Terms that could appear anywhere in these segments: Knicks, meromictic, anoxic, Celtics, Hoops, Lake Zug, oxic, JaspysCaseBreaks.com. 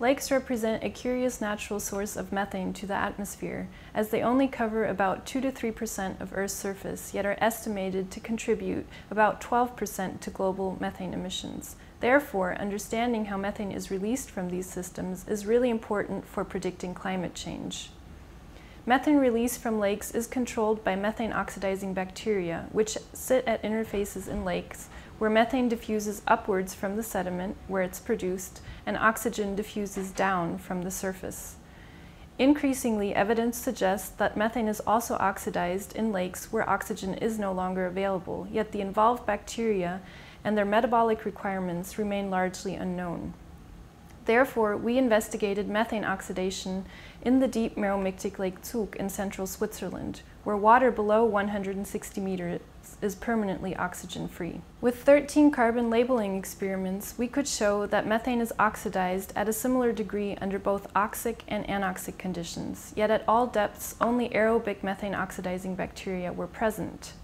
Lakes represent a curious natural source of methane to the atmosphere, as they only cover about 2 to 3% of Earth's surface, yet are estimated to contribute about 12% to global methane emissions. Therefore, understanding how methane is released from these systems is really important for predicting climate change. Methane release from lakes is controlled by methane oxidizing bacteria, which sit at interfaces in lakes, where methane diffuses upwards from the sediment where it's produced, and oxygen diffuses down from the surface. Increasingly, evidence suggests that methane is also oxidized in lakes where oxygen is no longer available, yet the involved bacteria and their metabolic requirements remain largely unknown. Therefore, we investigated methane oxidation in the deep meromictic Lake Zug in central Switzerland, where water below 160 meters is permanently oxygen-free. With 13 carbon labeling experiments, we could show that methane is oxidized at a similar degree under both oxic and anoxic conditions, yet at all depths only aerobic methane oxidizing bacteria were present.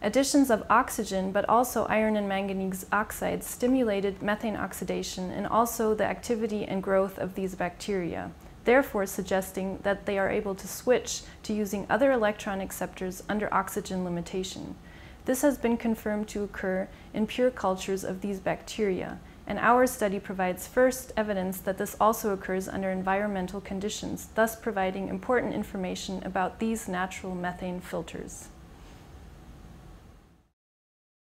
Additions of oxygen, but also iron and manganese oxides, stimulated methane oxidation and also the activity and growth of these bacteria, therefore suggesting that they are able to switch to using other electron acceptors under oxygen limitation. This has been confirmed to occur in pure cultures of these bacteria, and our study provides first evidence that this also occurs under environmental conditions, thus providing important information about these natural methane filters.